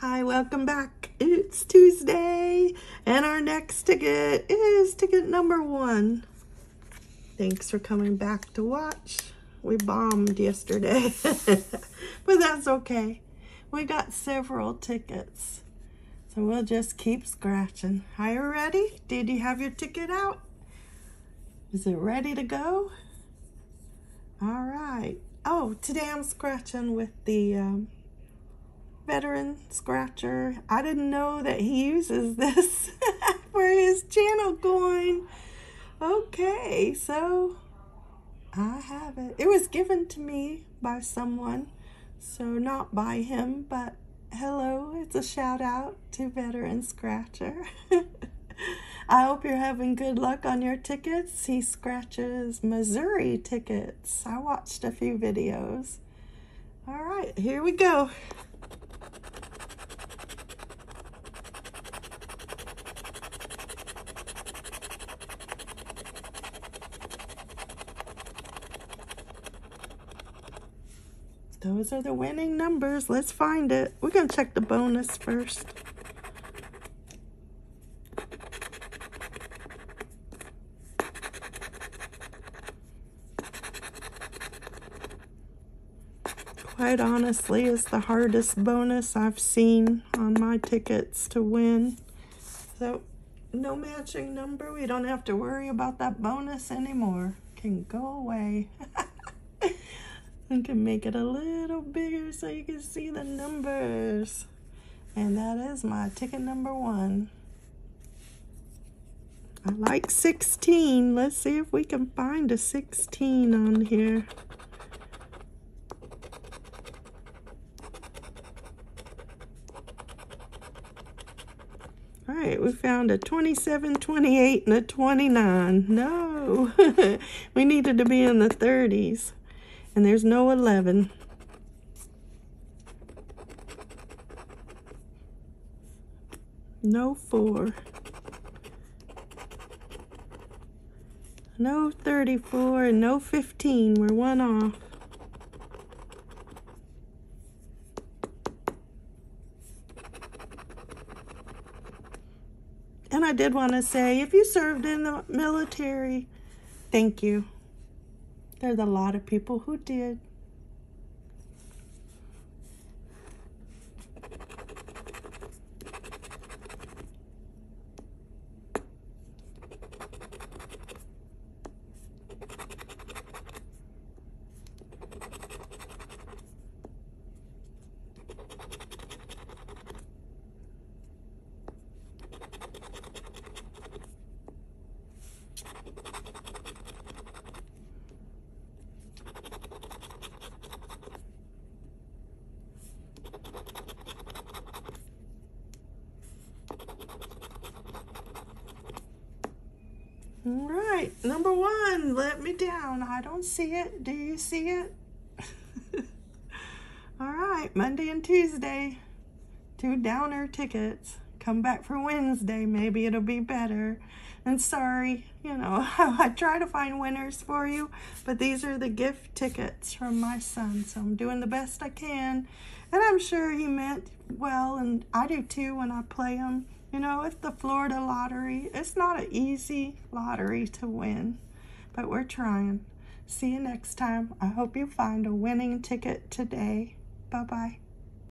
Hi, welcome back. It's Tuesday, and our next ticket is ticket number 1. Thanks for coming back to watch. We bombed yesterday, but that's okay. We got several tickets, so we'll just keep scratching. Are you ready? Did you have your ticket out? Is it ready to go? All right. Oh, today I'm scratching with the veteran scratcher. I didn't know that he uses this for his channel coin. Okay, so I have it. It was given to me by someone, so not by him, but hello, it's a shout out to veteran scratcher. I hope you're having good luck on your tickets. He scratches Missouri tickets. I watched a few videos. All right, here we go. Those are the winning numbers. Let's find it. We're going to check the bonus first. Quite honestly, it's the hardest bonus I've seen on my tickets to win. So, no matching number. We don't have to worry about that bonus anymore. Can go away. I can make it a little bigger so you can see the numbers. And that is my ticket number 1. I like 16. Let's see if we can find a 16 on here. All right, we found a 27, 28, and a 29. No, we needed to be in the 30s. And there's no 11. No 4. No 34 and no 15. We're one off. And I did want to say, if you served in the military, thank you. There's a lot of people who did. All right, number 1, let me down. I don't see it. Do you see it? All right, Monday and Tuesday, 2 downer tickets. Come back for Wednesday. Maybe it'll be better. And sorry, you know, I try to find winners for you, but these are the gift tickets from my son, so I'm doing the best I can. And I'm sure he meant well, and I do too when I play him. You know, it's the Florida Lottery. It's not an easy lottery to win, but we're trying. See you next time. I hope you find a winning ticket today. Bye-bye.